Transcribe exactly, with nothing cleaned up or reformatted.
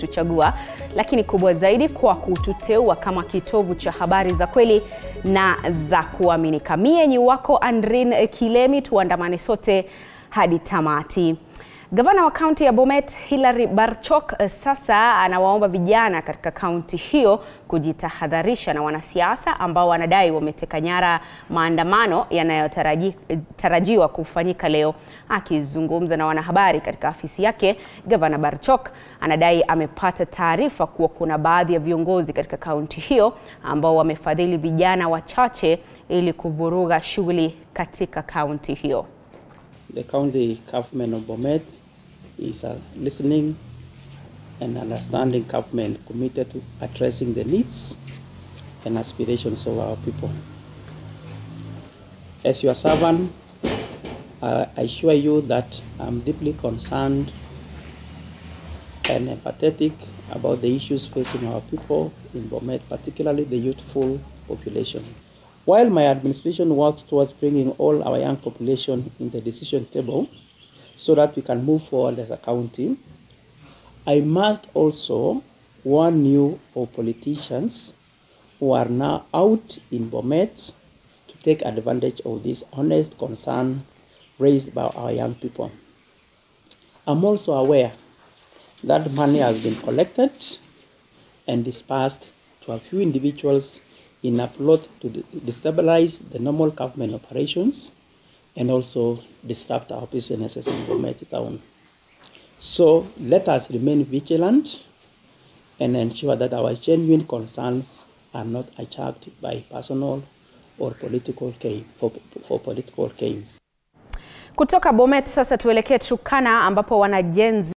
tuchagua, lakini kubwa zaidi kwa kututeua kama kitovu cha habari za kweli na za kuaminika. Mie ni wako Andrin Kilemi, tuandamane sote hadi tamati. Gavana wa kaunti ya Bomet Hillary Barchok sasa anawaomba vijana katika kaunti hiyo kujitahadharisha na wanasiasa ambao wanadai wameteka nyara maandamano yanayotarajiwa kufanyika leo. Akizungumza na wanahabari katika afisi yake, Gavana Barchok anadai amepata taarifa kuwa kuna baadhi ya viongozi katika kaunti hiyo ambao wamefadhili vijana wachache ili kuvuruga shughuli katika kaunti hiyo. The county government of Bomet is a listening and understanding government committed to addressing the needs and aspirations of our people. As your servant, I assure you that I'm deeply concerned and empathetic about the issues facing our people in Bomet, particularly the youthful population. While my administration works towards bringing all our young population in the decision table so that we can move forward as a county, I must also warn you of politicians who are now out in Bomet to take advantage of this honest concern raised by our young people. I'm also aware that money has been collected and dispersed to a few individuals in a plot to destabilize the normal government operations and also disrupt our businesses in Bomet town. So let us remain vigilant and ensure that our genuine concerns are not attacked by personal or political gain, for, for political gains. Kutoka Bomet sasa tuelekee Turkana ambapo wanajenzi